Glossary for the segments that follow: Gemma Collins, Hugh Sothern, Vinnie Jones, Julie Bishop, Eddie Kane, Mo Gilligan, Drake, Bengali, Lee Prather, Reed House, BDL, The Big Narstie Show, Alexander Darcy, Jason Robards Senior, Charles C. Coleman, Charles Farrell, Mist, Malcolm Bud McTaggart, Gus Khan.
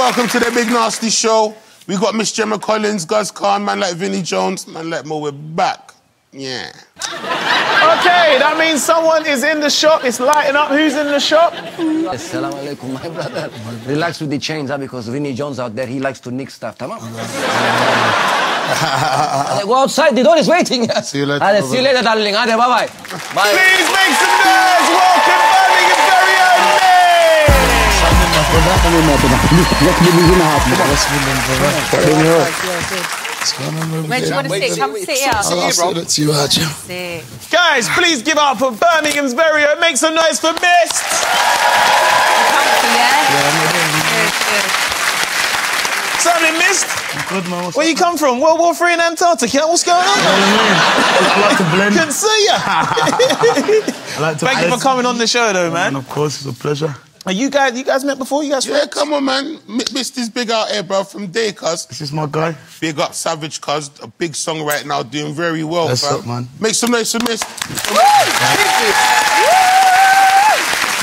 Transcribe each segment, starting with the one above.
welcome to the Big Nasty Show. We got Miss Gemma Collins, Gus Khan, man like Vinnie Jones, man like Mo. We're back. Yeah. Okay, that means someone is in the shop. It's lighting up. Who's in the shop? Assalamu alaikum, my brother. Relax with the chains, huh? Because Vinnie Jones out there, he likes to nick stuff. Come on. Go outside. The door is waiting. See you later. See you later, darling. Bye bye. Bye. Please make some noise. Welcome, Bunny and very own. Where do you want to sit? Come sit here. I'll sit you, guys, please give up for Birmingham's very own. Make some noise for Mist. What's happening, Mist? I'm good, man. Where you come from? World War III in Antarctica? What's going on? I like to blend. Couldn't see ya. Thank you for coming on the show, though, man. Of course, it's a pleasure. Are you guys met before? You guys friends? Yeah, come on, man. Misty's big out here, bro, from day, cuz. This is my guy. Big up Savage, cuz. A big song right now, doing very well, bro. That's up, man. Make some noise for Mist.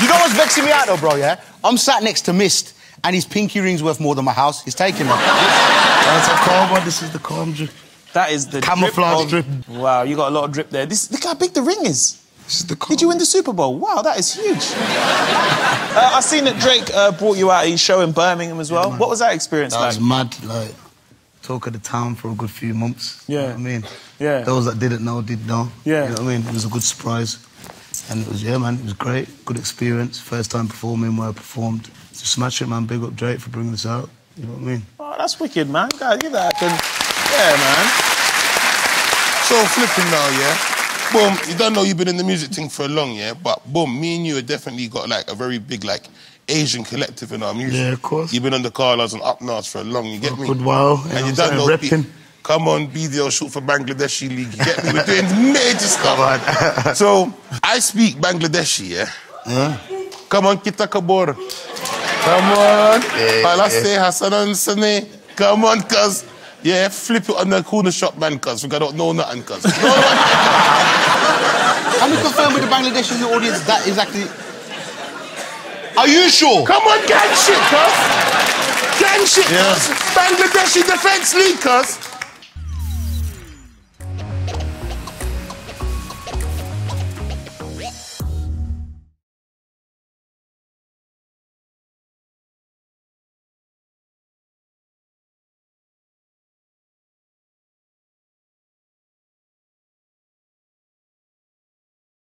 You know what's vexing me out, though, bro, yeah? I'm sat next to Mist, and his pinky ring's worth more than my house. He's taking them. That's a calm one. This is the calm drip. That is the camouflage drip. Wow, you got a lot of drip there. Look how big the ring is. This is the calm. Did you win the Super Bowl? Wow, that is huge. I've seen that Drake brought you out at his show in Birmingham as well. Yeah, what was that experience like? That was mad, like, talk of the town for a good few months. Yeah. You know what I mean? Yeah. Those that didn't know did know. Yeah. You know what I mean? It was a good surprise. And it was, yeah, man, it was great. Good experience. First time performing where I performed. So smash it, man. Big up Drake for bringing us out. You know what I mean? Oh, that's wicked, man. Guys, give that a good... Yeah, man. So flipping now, yeah? Boom, you don't know you've been in the music thing for a long, yeah? But boom, me and you have definitely got like a very big like Asian collective in our music. Yeah, of course. You've been on the Carlas and Up North for a long, you get me? Good while. And you don't know repping. Come on, BDL, shoot for Bangladeshi League, you get me? We're doing major stuff. So, I speak Bangladeshi, yeah? Yeah. Come on, Kita Kabor. Come on. Palase Hassanan Sane. Come on, cuz. Yeah, flip it on the corner shop, man, cuz. We don't know nothing, cuz. Can we confirm with the Bangladeshi audience that exactly... Are you sure? Come on, gang shit, cuz! Gang shit, cuz! Yeah. Bangladeshi Defence League, cuz!